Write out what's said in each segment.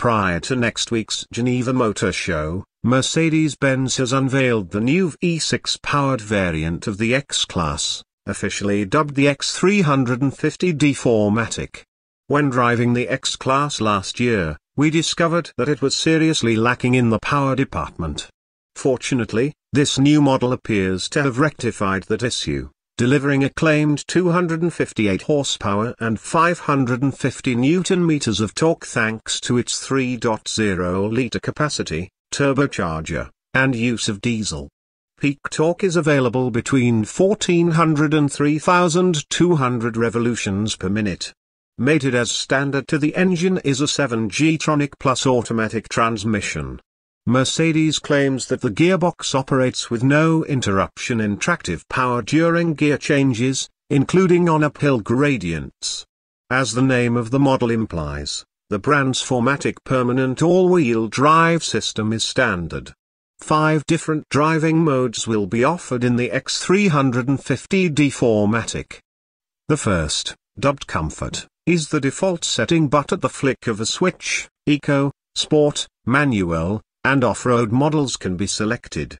Prior to next week's Geneva Motor Show, Mercedes-Benz has unveiled the new V6-powered variant of the X-Class, officially dubbed the X 350d 4MATIC. When driving the X-Class last year, we discovered that it was seriously lacking in the power department. Fortunately, this new model appears to have rectified that issue, delivering a claimed 258 horsepower and 550 Newton-meters of torque thanks to its 3.0-liter capacity, turbocharger, and use of diesel. Peak torque is available between 1400 and 3200 revolutions per minute. Mated as standard to the engine is a 7G-tronic plus automatic transmission. Mercedes claims that the gearbox operates with no interruption in tractive power during gear changes, including on uphill gradients. As the name of the model implies, the brand's 4MATIC permanent all-wheel drive system is standard. 5 different driving modes will be offered in the X 350d 4MATIC. The first, dubbed Comfort, is the default setting, but at the flick of a switch, Eco, Sport, Manual, and off-road models can be selected.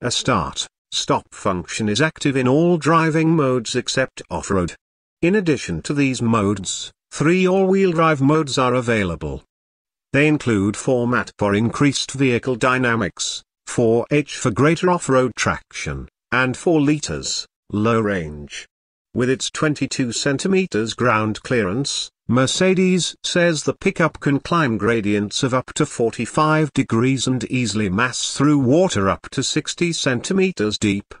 A start-stop function is active in all driving modes except off-road. In addition to these modes, 3 all-wheel drive modes are available. They include 4MAT for increased vehicle dynamics, 4H for greater off-road traction, and 4L, low range. With its 22 cm ground clearance, Mercedes says the pickup can climb gradients of up to 45 degrees and easily mass through water up to 60 cm deep.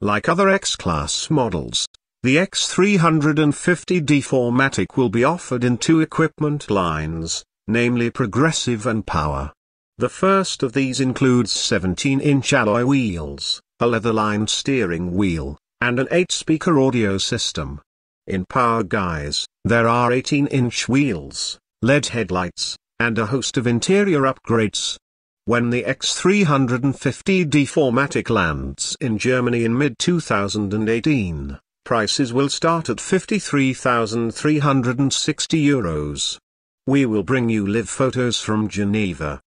Like other X-Class models, the X 350d 4MATIC will be offered in 2 equipment lines, namely Progressive and Power. The first of these includes 17-inch alloy wheels, a leather-lined steering wheel, and an 8-speaker audio system. In Power guise, there are 18-inch wheels, LED headlights, and a host of interior upgrades. When the X 350d 4MATIC lands in Germany in mid-2018, prices will start at €53,360. We will bring you live photos from Geneva.